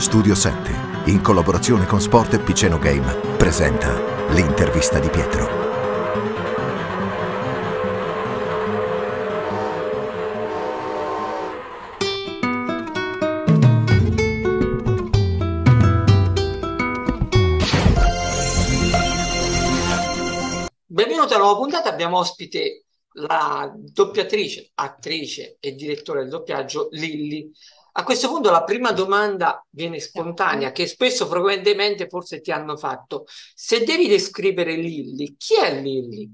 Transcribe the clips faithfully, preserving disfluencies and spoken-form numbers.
Studio sette, in collaborazione con Sport e Piceno Game, presenta L'Intervista di Pietro. Benvenuti alla nuova puntata. Abbiamo ospite la doppiatrice, attrice e direttore del doppiaggio Lilli. A questo punto la prima domanda viene spontanea, che spesso frequentemente forse ti hanno fatto. Se devi descrivere Lilli, chi è Lilli?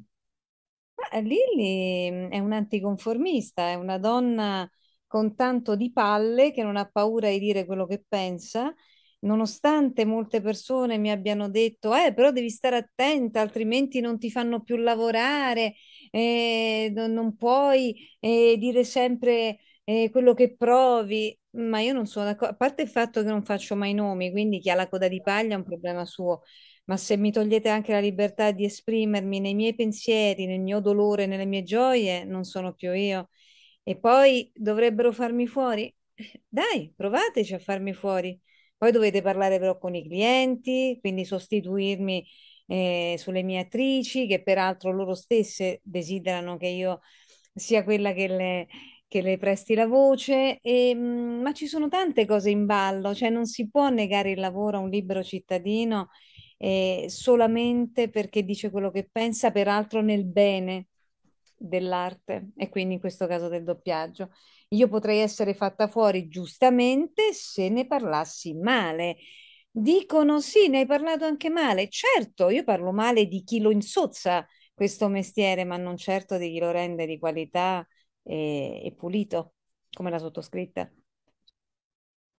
Ah, Lilli è un'anticonformista, è una donna con tanto di palle che non ha paura di dire quello che pensa, nonostante molte persone mi abbiano detto eh, però devi stare attenta, altrimenti non ti fanno più lavorare, eh, non puoi eh, dire sempre... Eh, quello che provi, ma io non sono d'accordo, a parte il fatto che non faccio mai nomi, quindi chi ha la coda di paglia è un problema suo, ma se mi togliete anche la libertà di esprimermi nei miei pensieri, nel mio dolore, nelle mie gioie, non sono più io. E poi dovrebbero farmi fuori? Dai, provateci a farmi fuori. Poi dovete parlare però con i clienti, quindi sostituirmi eh, sulle mie attrici, che peraltro loro stesse desiderano che io sia quella che le... che le presti la voce, e, ma ci sono tante cose in ballo, cioè non si può negare il lavoro a un libero cittadino eh, solamente perché dice quello che pensa, peraltro nel bene dell'arte e quindi in questo caso del doppiaggio. Io potrei essere fatta fuori giustamente se ne parlassi male. Dicono sì, ne hai parlato anche male. Certo, io parlo male di chi lo insozza questo mestiere, ma non certo di chi lo rende di qualità e pulito, come la sottoscritta.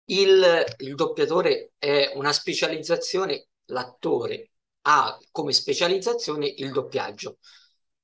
Il, il doppiatore è una specializzazione, l'attore ha come specializzazione il doppiaggio.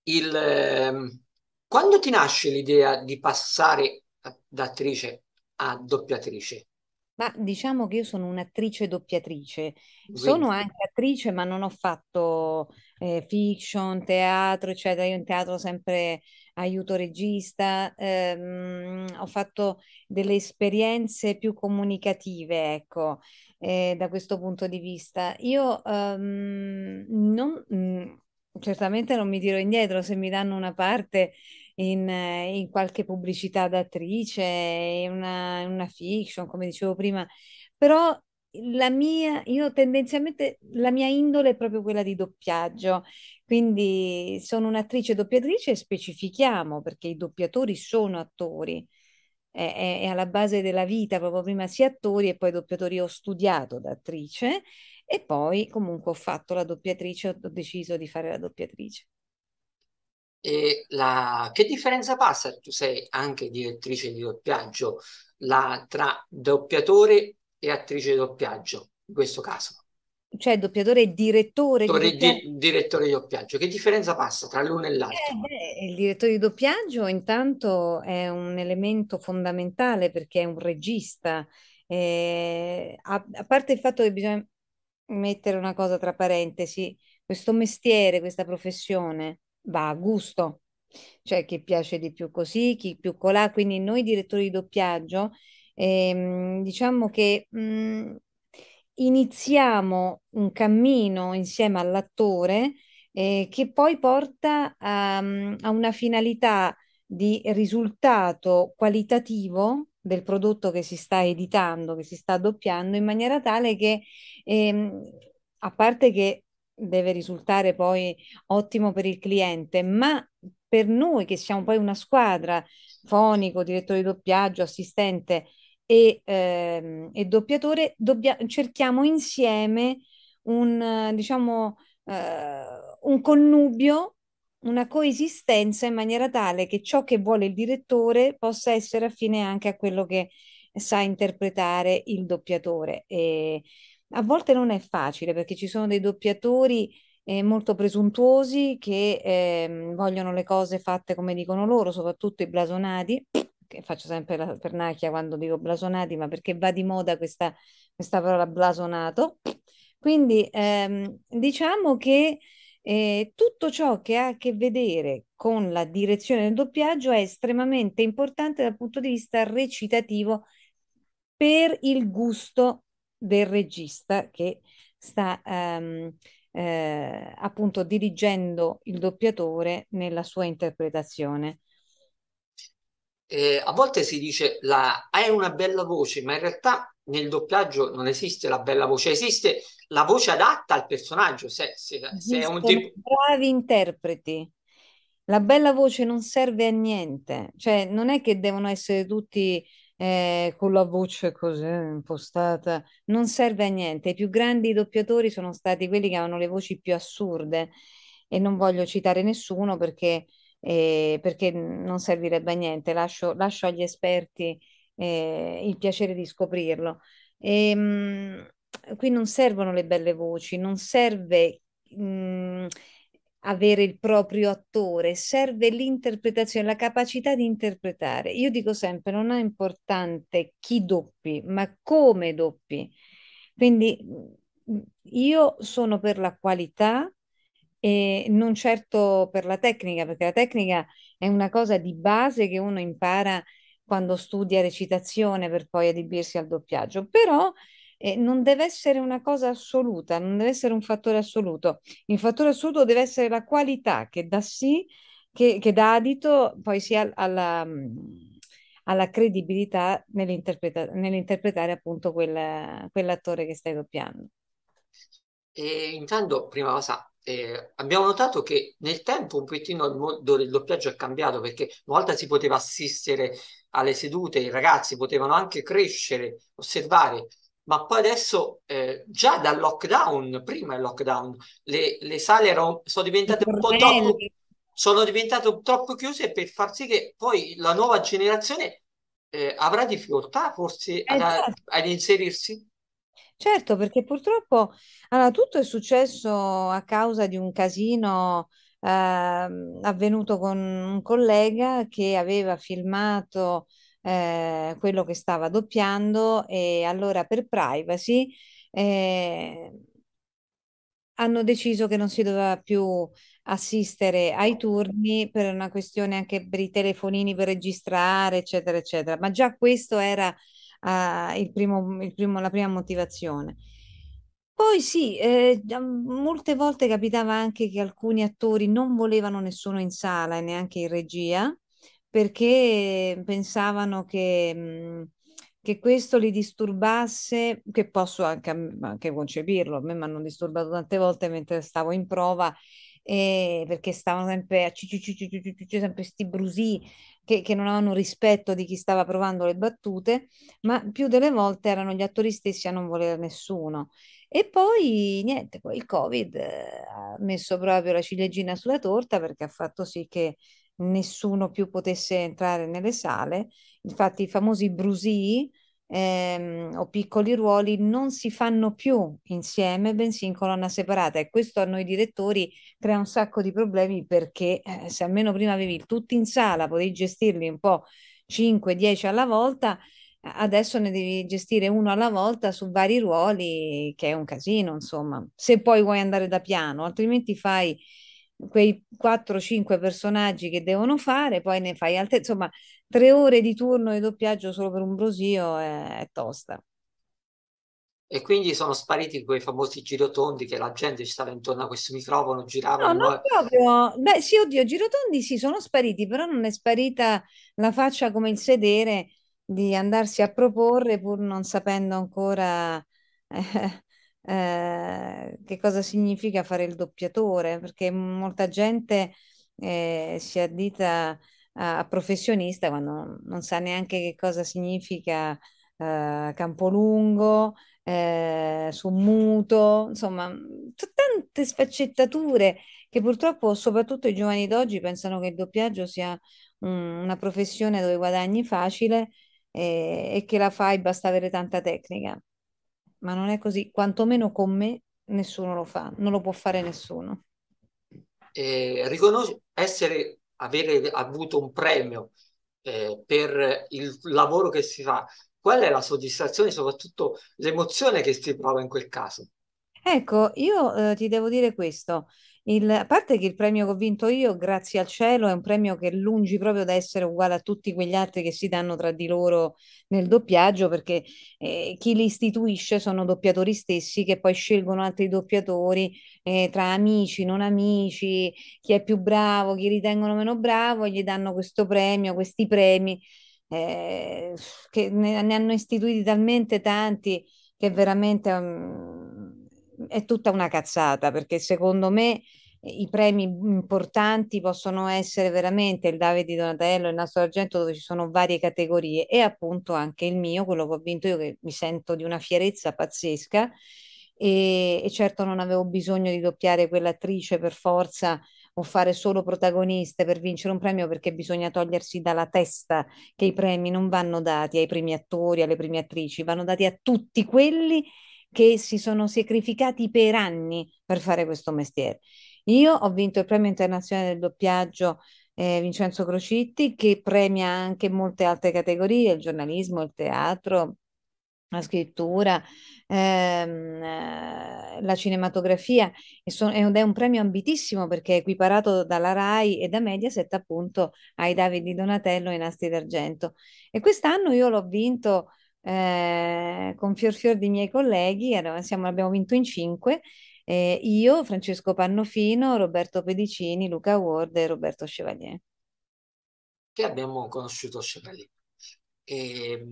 Il, ehm, quando ti nasce l'idea di passare da attrice a doppiatrice? Ma diciamo che io sono un'attrice doppiatrice, quindi sono anche attrice, ma non ho fatto eh, fiction, teatro, eccetera. Io in teatro sempre aiuto regista, ehm, ho fatto delle esperienze più comunicative, ecco, eh, da questo punto di vista. Io ehm, non, mh, certamente non mi tiro indietro se mi danno una parte In, in qualche pubblicità d'attrice, in una, una fiction, come dicevo prima, però la mia, io tendenzialmente la mia indole è proprio quella di doppiaggio, quindi sono un'attrice doppiatrice, e specifichiamo perché i doppiatori sono attori, è, è, è alla base della vita, proprio prima sia attori e poi doppiatori. Ho studiato da attrice e poi comunque ho fatto la doppiatrice, ho, ho deciso di fare la doppiatrice. E la... che differenza passa, tu sei anche direttrice di doppiaggio, la... tra doppiatore e attrice di doppiaggio, in questo caso? Cioè doppiatore e direttore, direttore di doppiaggio. Di... direttore di doppiaggio, che differenza passa tra l'uno e l'altro? Eh, il direttore di doppiaggio intanto è un elemento fondamentale perché è un regista, eh, a... a parte il fatto che bisogna mettere una cosa tra parentesi, questo mestiere, questa professione va a gusto, cioè chi piace di più così, chi più colà, quindi noi direttori di doppiaggio ehm, diciamo che mh, iniziamo un cammino insieme all'attore eh, che poi porta a, a una finalità di risultato qualitativo del prodotto che si sta editando, che si sta doppiando, in maniera tale che ehm, a parte che deve risultare poi ottimo per il cliente, ma per noi che siamo poi una squadra, fonico, direttore di doppiaggio, assistente e, ehm, e doppiatore, dobbia- cerchiamo insieme un, diciamo, eh, un connubio, una coesistenza in maniera tale che ciò che vuole il direttore possa essere affine anche a quello che sa interpretare il doppiatore. E a volte non è facile perché ci sono dei doppiatori eh, molto presuntuosi che eh, vogliono le cose fatte come dicono loro, soprattutto i blasonati, che faccio sempre la pernacchia quando dico blasonati, ma perché va di moda questa, questa parola blasonato. Quindi ehm, diciamo che eh, tutto ciò che ha a che vedere con la direzione del doppiaggio è estremamente importante dal punto di vista recitativo per il gusto del regista che sta um, eh, appunto dirigendo il doppiatore nella sua interpretazione. Eh, a volte si dice la è una bella voce, ma in realtà nel doppiaggio non esiste la bella voce, esiste la voce adatta al personaggio. Se, se, se è un tipo... bravi interpreti. La bella voce non serve a niente, cioè non è che devono essere tutti eh, con la voce così impostata, non serve a niente. I più grandi doppiatori sono stati quelli che avevano le voci più assurde, e non voglio citare nessuno perché, eh, perché non servirebbe a niente, lascio, lascio agli esperti eh, il piacere di scoprirlo. E, mh, qui non servono le belle voci, non serve... Mh, avere il proprio attore, serve l'interpretazione, la capacità di interpretare. Io dico sempre, non è importante chi doppi, ma come doppi. Quindi io sono per la qualità e non certo per la tecnica, perché la tecnica è una cosa di base che uno impara quando studia recitazione per poi adibirsi al doppiaggio, però Eh, non deve essere una cosa assoluta, non deve essere un fattore assoluto. Il fattore assoluto deve essere la qualità che dà sì, che, che dà adito poi sia alla, alla credibilità nell'interpreta- nell'interpretare appunto quella, quell'attore che stai doppiando. E intanto, prima cosa, eh, abbiamo notato che nel tempo un pochettino il mondo del doppiaggio è cambiato, perché una volta si poteva assistere alle sedute, i ragazzi potevano anche crescere, osservare. Ma poi adesso, eh, già dal lockdown, prima il lockdown, le, le sale erano, sono diventate un po' troppo, sono diventate troppo chiuse, per far sì che poi la nuova generazione eh, avrà difficoltà forse ad, certo. ad inserirsi. Certo, perché purtroppo allora, tutto è successo a causa di un casino eh, avvenuto con un collega che aveva filmato Eh, quello che stava doppiando, e allora per privacy eh, hanno deciso che non si doveva più assistere ai turni per una questione anche per i telefonini per registrare eccetera eccetera, ma già questo era eh, il primo, il primo, la prima motivazione. Poi sì, eh, molte volte capitava anche che alcuni attori non volevano nessuno in sala e neanche in regia, perché pensavano che, che questo li disturbasse, che posso anche, anche concepirlo, a me mi hanno disturbato tante volte mentre stavo in prova, eh, perché stavano sempre a cicicicicicic, sempre sti brusì che, che non avevano rispetto di chi stava provando le battute, ma più delle volte erano gli attori stessi a non volere nessuno. E poi niente, poi il Covid ha messo proprio la ciliegina sulla torta, perché ha fatto sì che nessuno più potesse entrare nelle sale. Infatti i famosi brusii ehm, o piccoli ruoli non si fanno più insieme, bensì in colonna separata, e questo a noi direttori crea un sacco di problemi, perché eh, se almeno prima avevi tutti in sala, potevi gestirli un po' cinque dieci alla volta, adesso ne devi gestire uno alla volta su vari ruoli, che è un casino insomma, se poi vuoi andare da piano, altrimenti fai quei quattro cinque personaggi che devono fare, poi ne fai altre, insomma tre ore di turno di doppiaggio solo per un brusio è, è tosta. E quindi sono spariti quei famosi girotondi che la gente ci stava intorno a questo microfono, girava. No, non proprio, beh sì, oddio, girotondi sì, sono spariti, però non è sparita la faccia come il sedere di andarsi a proporre pur non sapendo ancora eh, Eh, che cosa significa fare il doppiatore, perché molta gente eh, si addita a, a professionista quando non sa neanche che cosa significa eh, Campolungo, eh, Sommuto, insomma tante sfaccettature che purtroppo soprattutto i giovani d'oggi pensano che il doppiaggio sia un, una professione dove guadagni facile eh, e che la fai basta avere tanta tecnica. Ma non è così, quantomeno con me nessuno lo fa, non lo può fare nessuno. Eh, riconos- essere, avere avuto un premio eh, per il lavoro che si fa, qual è la soddisfazione, soprattutto l'emozione che si prova in quel caso? Ecco, io eh, ti devo dire questo, Il, a parte che il premio che ho vinto io, grazie al cielo, è un premio che è lungi proprio da essere uguale a tutti quegli altri che si danno tra di loro nel doppiaggio, perché eh, chi li istituisce sono doppiatori stessi che poi scelgono altri doppiatori eh, tra amici, non amici, chi è più bravo, chi ritengono meno bravo, e gli danno questo premio, questi premi, eh, che ne, ne hanno istituiti talmente tanti che veramente... Um, è tutta una cazzata, perché secondo me i premi importanti possono essere veramente il David di Donatello, il Nastro d'Argento, dove ci sono varie categorie, e appunto anche il mio, quello che ho vinto io, che mi sento di una fierezza pazzesca, e, e certo non avevo bisogno di doppiare quell'attrice per forza o fare solo protagoniste per vincere un premio, perché bisogna togliersi dalla testa che i premi non vanno dati ai primi attori, alle prime attrici, vanno dati a tutti quelli che si sono sacrificati per anni per fare questo mestiere. Io ho vinto il premio internazionale del doppiaggio eh, Vincenzo Crocitti, che premia anche molte altre categorie, il giornalismo, il teatro, la scrittura, ehm, la cinematografia, e so, ed è un premio ambitissimo, perché è equiparato dalla Rai e da Mediaset appunto ai David di Donatello e ai Nastri d'Argento. E quest'anno io l'ho vinto Eh, con fior fior di miei colleghi, siamo, abbiamo vinto in cinque, eh, io, Francesco Pannofino, Roberto Pedicini, Luca Ward e Roberto Chevalier, che abbiamo conosciuto Chevalier, e,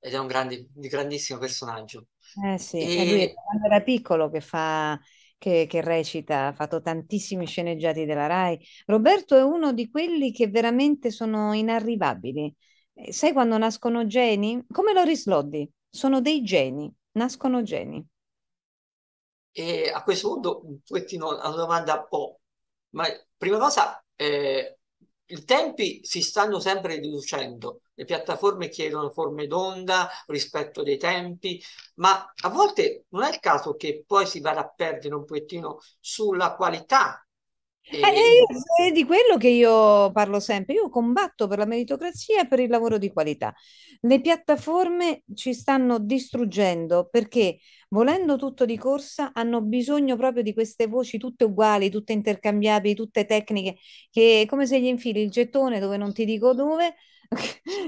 ed è un grande, grandissimo personaggio, eh sì, e... è lui, quando era piccolo, che fa Che, che recita, ha fatto tantissimi sceneggiati della Rai. Roberto è uno di quelli che veramente sono inarrivabili. Sai quando nascono geni? Come Loris Loddi, sono dei geni, nascono geni. E a questo punto un pochettino una domanda un po', ma prima cosa, eh, i tempi si stanno sempre riducendo, le piattaforme chiedono forme d'onda, rispetto dei tempi, ma a volte non è il caso che poi si vada a perdere un pochettino sulla qualità. Eh, eh, è di quello che io parlo sempre. Io combatto per la meritocrazia e per il lavoro di qualità. Le piattaforme ci stanno distruggendo, perché volendo tutto di corsa hanno bisogno proprio di queste voci tutte uguali, tutte intercambiabili, tutte tecniche, che è come se gli infili il gettone dove non ti dico dove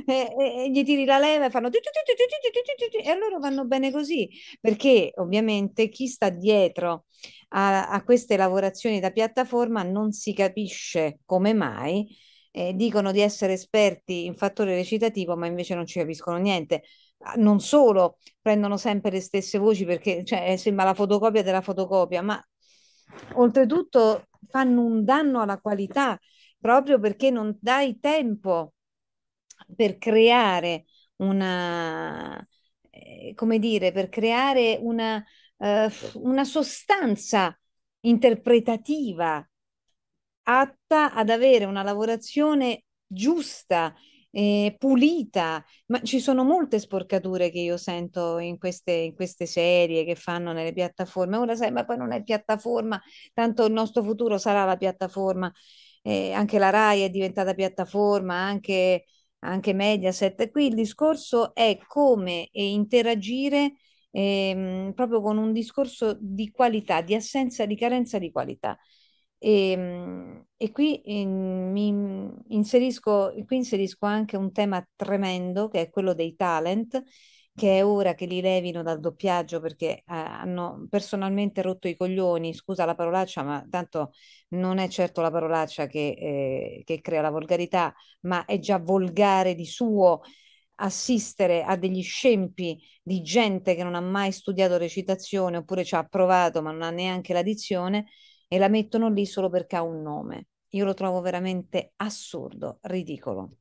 e, e gli tiri la leva e fanno e loro vanno bene così, perché ovviamente chi sta dietro a, a queste lavorazioni da piattaforma non si capisce come mai eh, dicono di essere esperti in fattore recitativo, ma invece non ci capiscono niente. Non solo prendono sempre le stesse voci, perché cioè, sembra la fotocopia della fotocopia, ma oltretutto fanno un danno alla qualità, proprio perché non dai tempo per creare una, eh, come dire, per creare una, eh, una sostanza interpretativa atta ad avere una lavorazione giusta, eh, pulita. Ma ci sono molte sporcature che io sento in queste, in queste serie che fanno nelle piattaforme. Ora sai, ma poi non è piattaforma, tanto il nostro futuro sarà la piattaforma, eh, anche la Rai è diventata piattaforma, anche... anche Mediaset. Qui il discorso è come interagire ehm, proprio con un discorso di qualità, di assenza, di carenza di qualità, e, e qui, eh, mi inserisco, qui inserisco anche un tema tremendo, che è quello dei talent, che è ora che li levino dal doppiaggio, perché eh, hanno personalmente rotto i coglioni, scusa la parolaccia, ma tanto non è certo la parolaccia che, eh, che crea la volgarità, ma è già volgare di suo assistere a degli scempi di gente che non ha mai studiato recitazione, oppure ci ha provato ma non ha neanche la dizione, e la mettono lì solo perché ha un nome. Io lo trovo veramente assurdo, ridicolo.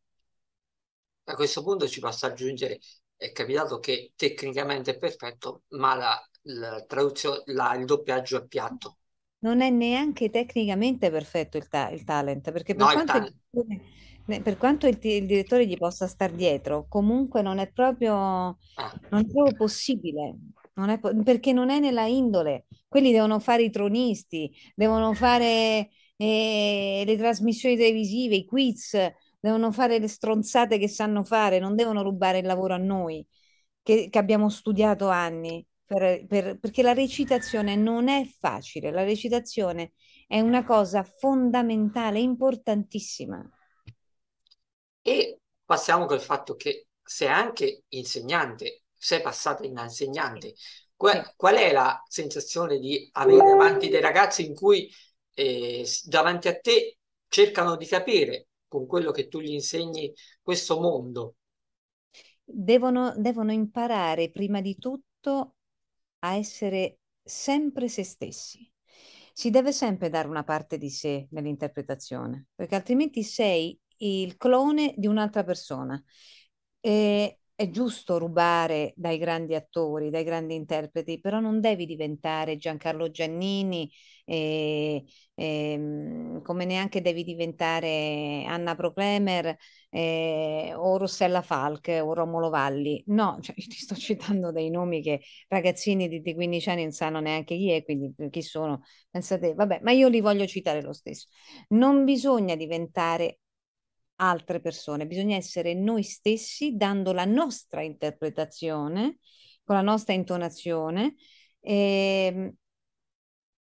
A questo punto ci basta aggiungere: è capitato che tecnicamente è perfetto, ma la, la traduzione, la, il doppiaggio è piatto. Non è neanche tecnicamente perfetto il, ta il talent, perché per, no, quanto il talent. per quanto il, il direttore gli possa star dietro, comunque non è proprio, ah. non è proprio possibile, non è po perché non è nella indole. Quelli devono fare i tronisti, devono fare eh, le trasmissioni televisive, i quiz, devono fare le stronzate che sanno fare, non devono rubare il lavoro a noi che, che abbiamo studiato anni. per, per, perché la recitazione non è facile, la recitazione è una cosa fondamentale, importantissima. E passiamo col fatto che sei anche insegnante, sei passata in insegnante. Qual, qual è la sensazione di avere davanti dei ragazzi in cui eh, davanti a te cercano di capire con quello che tu gli insegni questo mondo? Devono, devono imparare prima di tutto a essere sempre se stessi. Si deve sempre dare una parte di sé nell'interpretazione, perché altrimenti sei il clone di un'altra persona. E è giusto rubare dai grandi attori, dai grandi interpreti, però non devi diventare Giancarlo Giannini, eh, eh, come neanche devi diventare Anna Proclemer eh, o Rossella Falk o Romolo Valli. No, cioè, ti sto citando dei nomi che ragazzini di, di quindici anni non sanno neanche chi è, quindi chi sono, pensate, vabbè, ma io li voglio citare lo stesso. Non bisogna diventare altre persone, bisogna essere noi stessi dando la nostra interpretazione con la nostra intonazione eh,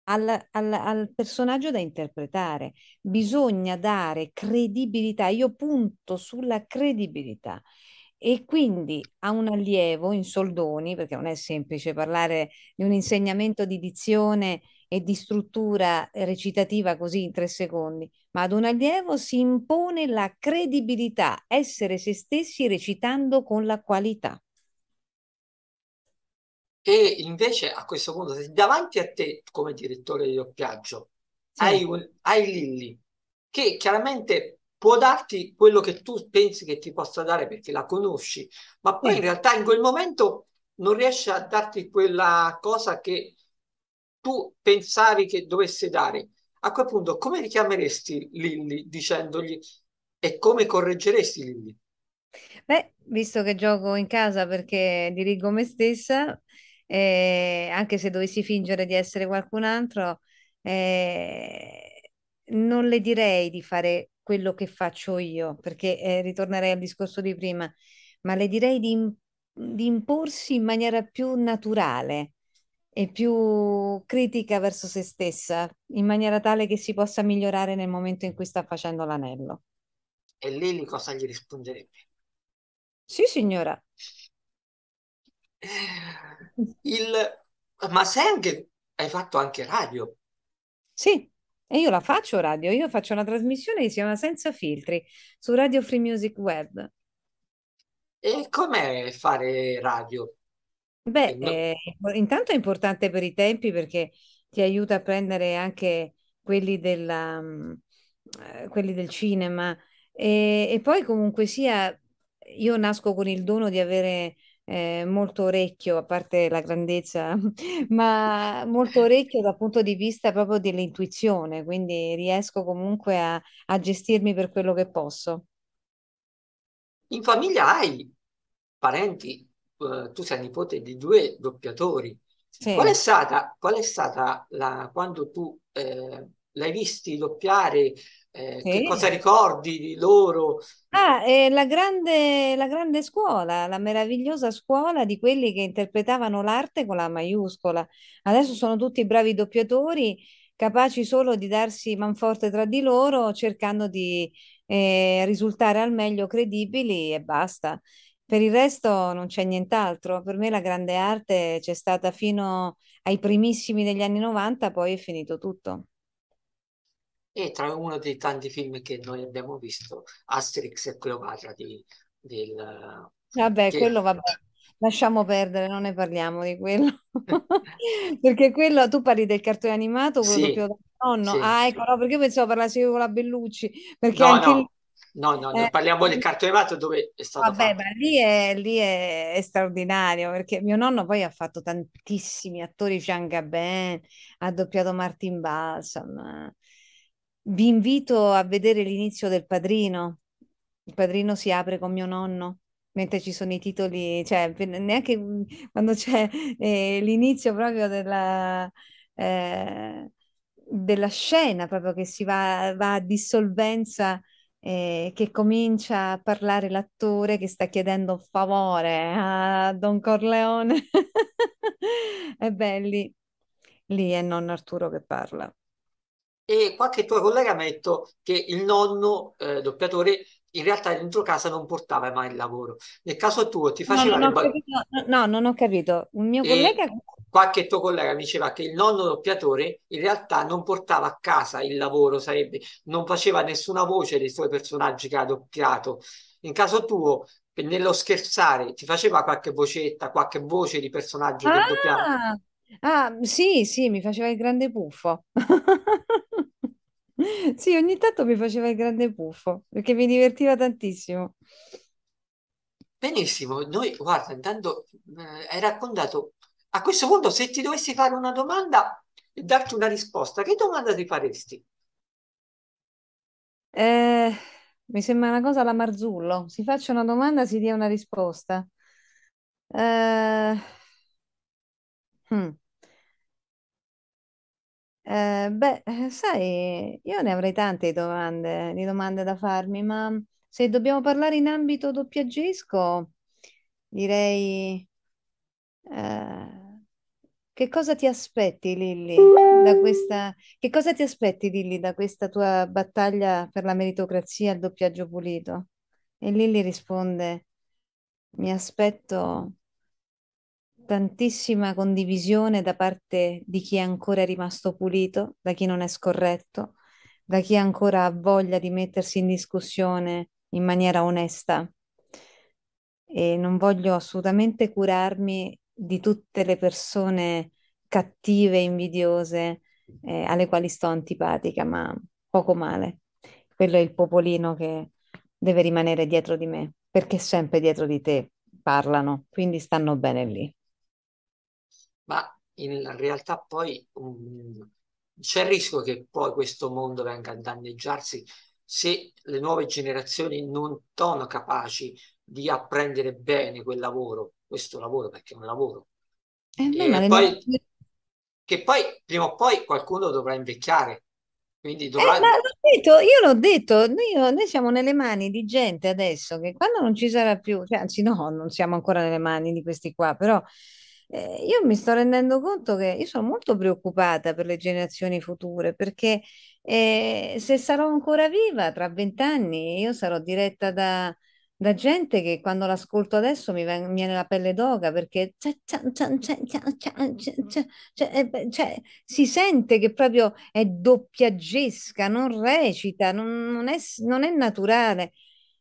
al, al, al personaggio da interpretare. Bisogna dare credibilità, io punto sulla credibilità, e quindi a un allievo in soldoni, perché non è semplice parlare di un insegnamento di dizione e di struttura recitativa così in tre secondi, ma ad un allievo si impone la credibilità, essere se stessi recitando con la qualità. E invece a questo punto, davanti a te come direttore di doppiaggio, sì, hai, un, hai Lilli, che chiaramente può darti quello che tu pensi che ti possa dare perché la conosci, ma poi sì, in realtà in quel momento non riesce a darti quella cosa che tu pensavi che dovesse dare. A quel punto come richiameresti Lilli dicendogli, e come correggeresti Lilli? Beh, visto che gioco in casa perché dirigo me stessa, eh, anche se dovessi fingere di essere qualcun altro, eh, non le direi di fare quello che faccio io, perché eh, ritornerei al discorso di prima, ma le direi di, di imporsi in maniera più naturale e più critica verso se stessa, in maniera tale che si possa migliorare nel momento in cui sta facendo l'anello. E Lilli cosa gli risponderebbe? Sì, signora. Il... Ma sei anche... hai fatto anche radio? Sì, e io la faccio radio, io faccio una trasmissione che si chiama Senza Filtri, su Radio Free Music Web. E com'è fare radio? Beh, eh, intanto è importante per i tempi, perché ti aiuta a prendere anche quelli, della, quelli del cinema, e, e poi comunque sia, io nasco con il dono di avere eh, molto orecchio, a parte la grandezza, ma molto orecchio dal punto di vista proprio dell'intuizione, quindi riesco comunque a, a gestirmi per quello che posso. In famiglia hai parenti? Uh, tu sei nipote di due doppiatori. Sì. Qual è stata, qual è stata la, quando tu eh, l'hai visti doppiare? Eh, sì. Che cosa ricordi di loro? Ah, eh, la, grande, la grande scuola, la meravigliosa scuola di quelli che interpretavano l'arte con la maiuscola. Adesso sono tutti bravi doppiatori, capaci solo di darsi manforte tra di loro, cercando di eh, risultare al meglio credibili e basta. Per il resto non c'è nient'altro. Per me la grande arte c'è stata fino ai primissimi degli anni novanta, poi è finito tutto. E tra uno dei tanti film che noi abbiamo visto, Asterix e Cleopatra, di, del... Vabbè, che... quello vabbè, lasciamo perdere, non ne parliamo di quello. Perché quello, tu parli del cartone animato, quello sì, del nonno. Sì. Ah, ecco, no, perché pensavo parlassi con la Bellucci, perché no, anche no. Lì... No, no, eh, parliamo del cartone animato dove è stato vabbè, fatto. Ma lì, è, lì è, è straordinario, perché mio nonno poi ha fatto tantissimi attori, Jean Gabin, ha doppiato Martin Balsam. Vi invito a vedere l'inizio del Padrino. Il Padrino si apre con mio nonno, mentre ci sono i titoli, cioè neanche quando c'è eh, l'inizio proprio della... Eh, della scena proprio che si va, va a dissolvenza eh, che comincia a parlare l'attore che sta chiedendo un favore a Don Corleone. E beh, lì, lì è nonno Arturo che parla. E qualche tuo collega metto che il nonno eh, doppiatore in realtà dentro casa non portava mai il lavoro. Nel caso tuo ti faceva... No, non ho capito. No, non ho capito. Un mio e collega... Qualche tuo collega mi diceva che il nonno doppiatore in realtà non portava a casa il lavoro, sarebbe, non faceva nessuna voce dei suoi personaggi che ha doppiato. In caso tuo, nello scherzare, ti faceva qualche vocetta, qualche voce di personaggio che ah! doppiava? Ah, sì, sì, mi faceva il grande puffo. Sì, ogni tanto mi faceva il grande puffo, perché mi divertiva tantissimo. Benissimo, noi, guarda, intanto eh, hai raccontato, a questo punto se ti dovessi fare una domanda e darti una risposta, che domanda ti faresti? Eh, mi sembra una cosa alla Marzullo, si faccia una domanda, si dia una risposta. Eh... Hmm. Eh, beh, sai, io ne avrei tante domande, di domande da farmi, ma se dobbiamo parlare in ambito doppiaggesco, direi eh, che cosa ti aspetti, Lilli, da questa, che cosa ti aspetti, Lilli, da questa tua battaglia per la meritocrazia e il doppiaggio pulito? E Lilli risponde: mi aspetto tantissima condivisione da parte di chi è ancora rimasto pulito, da chi non è scorretto, da chi ancora ha voglia di mettersi in discussione in maniera onesta. E non voglio assolutamente curarmi di tutte le persone cattive, invidiose, eh, alle quali sto antipatica, ma poco male. Quello è il popolino che deve rimanere dietro di me, perché sempre dietro di te parlano, quindi stanno bene lì. Ma in realtà poi um, c'è il rischio che poi questo mondo venga a danneggiarsi se le nuove generazioni non sono capaci di apprendere bene quel lavoro, questo lavoro, perché è un lavoro. Eh, e ma poi, mie... Che poi prima o poi qualcuno dovrà invecchiare. Quindi dovrà... eh, ma l'ho detto, io l'ho detto, noi, noi siamo nelle mani di gente adesso che quando non ci sarà più, cioè, anzi no, non siamo ancora nelle mani di questi qua, però... Eh, io mi sto rendendo conto che io sono molto preoccupata per le generazioni future, perché eh, se sarò ancora viva tra vent'anni io sarò diretta da, da gente che quando l'ascolto adesso mi viene, mi viene la pelle d'oca, perché c'è, c'è, c'è, c'è, c'è, c'è, c'è, si sente che proprio è doppiaggesca, non recita, non, non, è, non è naturale.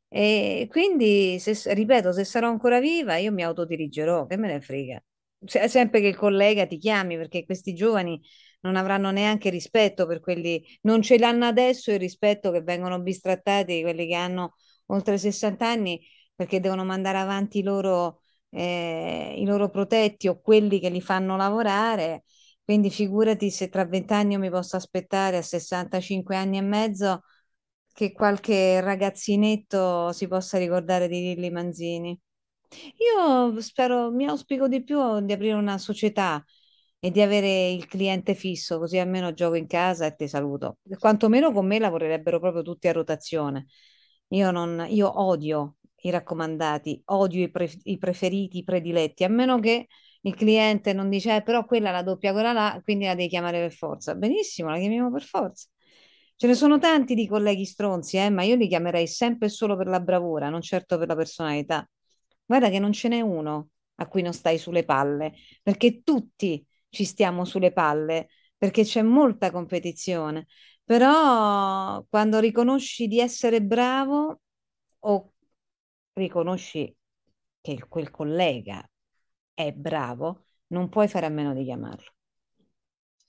E quindi, se, ripeto, se sarò ancora viva io mi autodirigerò, che me ne frega. Sempre che il collega ti chiami, perché questi giovani non avranno neanche rispetto per quelli, non ce l'hanno adesso il rispetto che vengono bistrattati quelli che hanno oltre sessanta anni, perché devono mandare avanti i loro, eh, i loro protetti o quelli che li fanno lavorare. Quindi figurati se tra vent'anni io mi posso aspettare a sessantacinque anni e mezzo che qualche ragazzinetto si possa ricordare di Lilli Manzini. Io spero, mi auspico di più di aprire una società e di avere il cliente fisso, così almeno gioco in casa e ti saluto. Quantomeno con me lavorerebbero proprio tutti a rotazione. Io, non, io odio i raccomandati, odio i, pre, i preferiti, i prediletti, a meno che il cliente non dice eh, però quella la doppia quella là, quindi la devi chiamare per forza. Benissimo, la chiamiamo per forza. Ce ne sono tanti di colleghi stronzi, eh, ma io li chiamerei sempre solo per la bravura, non certo per la personalità. Guarda che non ce n'è uno a cui non stai sulle palle, perché tutti ci stiamo sulle palle, perché c'è molta competizione. Però quando riconosci di essere bravo o riconosci che quel collega è bravo, non puoi fare a meno di chiamarlo.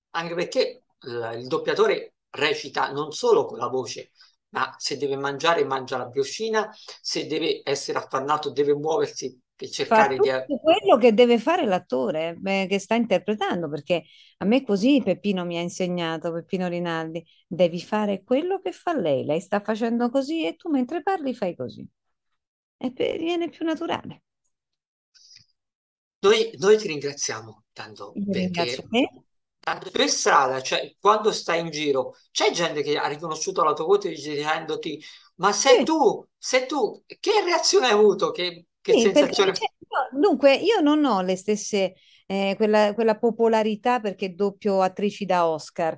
Anche perché il doppiatore recita non solo con la voce, ma se deve mangiare, mangia la briochina, se deve essere affannato, deve muoversi e cercare di... Fa tutto quello che deve fare l'attore eh, che sta interpretando, perché a me così Peppino mi ha insegnato, Peppino Rinaldi, devi fare quello che fa lei, lei sta facendo così e tu mentre parli fai così. E viene più naturale. Noi, noi ti ringraziamo tanto. Io perché... ringrazio te. Per strada, cioè, quando stai in giro, c'è gente che ha riconosciuto la tua voce dicendoti Ma se sì. tu, se tu, che reazione hai avuto? Che, che sì, sensazione? Perché, cioè, no, dunque, io non ho le stesse, eh, quella, quella popolarità perché doppio attrici da Oscar,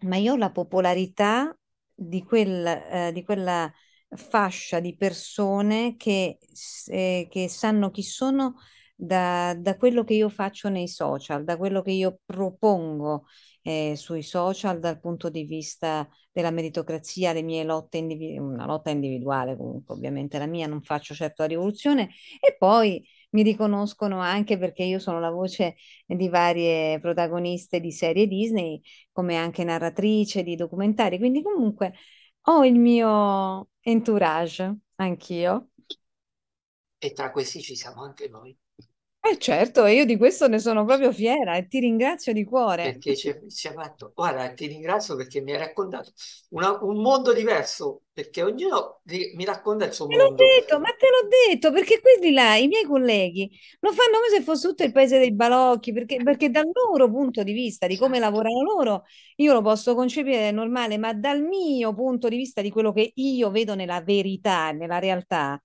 ma io ho la popolarità di, quel, eh, di quella fascia di persone che, eh, che sanno chi sono da, da quello che io faccio nei social, da quello che io propongo eh, sui social dal punto di vista della meritocrazia, le mie lotte individuali, una lotta individuale comunque ovviamente la mia, non faccio certo la rivoluzione, e poi mi riconoscono anche perché io sono la voce di varie protagoniste di serie Disney, come anche narratrice di documentari, quindi comunque ho il mio entourage, anch'io. E tra questi ci siamo anche noi. Eh certo, io di questo ne sono proprio fiera e ti ringrazio di cuore. Perché ci ha fatto, guarda, ti ringrazio perché mi hai raccontato una, un mondo diverso, perché ognuno di, mi racconta il suo te mondo. Te l'ho detto, ma te l'ho detto, perché quelli là, i miei colleghi, lo fanno come se fosse tutto il paese dei balocchi, perché, perché dal loro punto di vista, di come lavorano loro, io lo posso concepire normale, ma dal mio punto di vista, di quello che io vedo nella verità, nella realtà,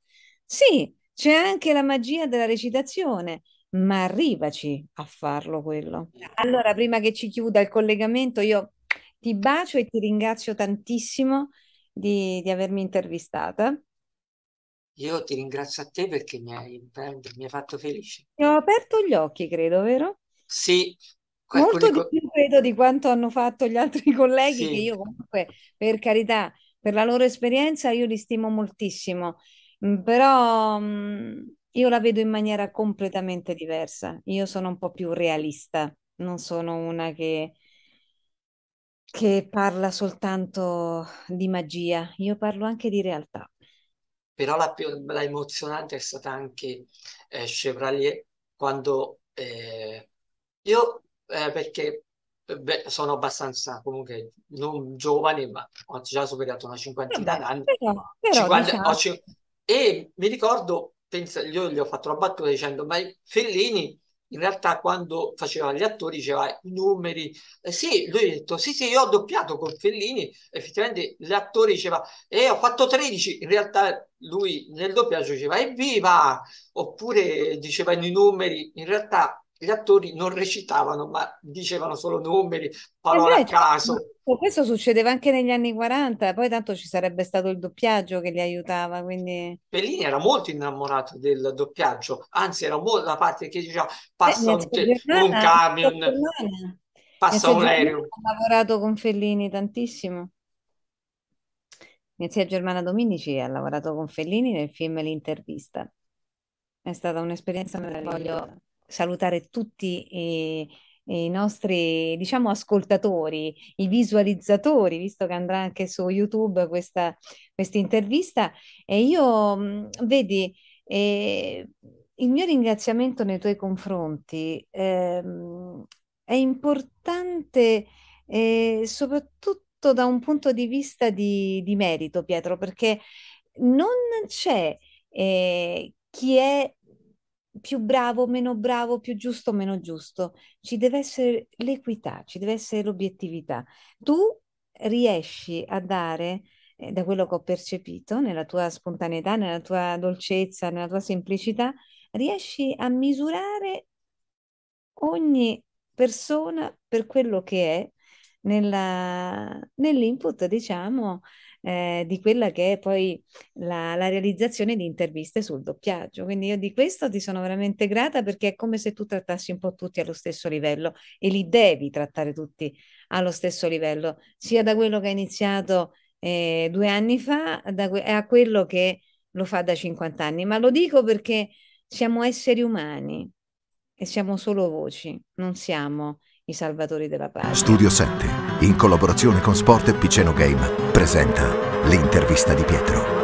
sì. C'è anche la magia della recitazione, ma arrivaci a farlo quello. Allora, prima che ci chiuda il collegamento, io ti bacio e ti ringrazio tantissimo di, di avermi intervistata. Io ti ringrazio a te perché mi hai, mi hai fatto felice. Ti ho aperto gli occhi, credo, vero? Sì. Molto di più, credo, di quanto hanno fatto gli altri colleghi, sì. Che io comunque, per carità, per la loro esperienza, io li stimo moltissimo. Però io la vedo in maniera completamente diversa. Io sono un po' più realista, non sono una che, che parla soltanto di magia, io parlo anche di realtà. Però la, la emozionante è stata anche eh, Chevalier, quando eh, io, eh, perché beh, sono abbastanza comunque non giovane, ma ho già superato una cinquantina d'anni. Però, però cinquanta, diciamo... ho, E mi ricordo, penso, io gli ho fatto la battuta dicendo, ma Fellini in realtà quando faceva gli attori diceva i numeri, eh, sì, lui ha detto, sì, sì, io ho doppiato con Fellini, effettivamente gli attori diceva, e eh, ho fatto tredici, in realtà lui nel doppiaggio diceva, evviva, oppure diceva i numeri, in realtà gli attori non recitavano, ma dicevano solo numeri, parole eh beh, a caso. Questo succedeva anche negli anni quaranta, poi tanto ci sarebbe stato il doppiaggio che li aiutava, quindi... Bellini era molto innamorato del doppiaggio, anzi era molto la parte che diceva passa eh, un, Germana, un camion, passa un aereo. Ha lavorato con Fellini tantissimo. Mia zia Germana Dominici ha lavorato con Fellini nel film L'Intervista. È stata un'esperienza meravigliosa. Salutare tutti i, i nostri, diciamo, ascoltatori, i visualizzatori, visto che andrà anche su YouTube questa questa intervista. E io, vedi, eh, il mio ringraziamento nei tuoi confronti eh, è importante eh, soprattutto da un punto di vista di, di merito, Pietro, perché non c'è eh, chi è più bravo, meno bravo, più giusto, meno giusto. Ci deve essere l'equità, ci deve essere l'obiettività. Tu riesci a dare, eh, da quello che ho percepito, nella tua spontaneità, nella tua dolcezza, nella tua semplicità, riesci a misurare ogni persona per quello che è nella, nell'input, diciamo, Eh, di quella che è poi la, la realizzazione di interviste sul doppiaggio. Quindi io di questo ti sono veramente grata, perché è come se tu trattassi un po' tutti allo stesso livello, e li devi trattare tutti allo stesso livello, sia da quello che ha iniziato eh, due anni fa da, a quello che lo fa da cinquanta anni. Ma lo dico perché siamo esseri umani e siamo solo voci, non siamo i salvatori della pace. Studio sette, in collaborazione con Sport e Piceno Game, presenta L'intervista di Pietro.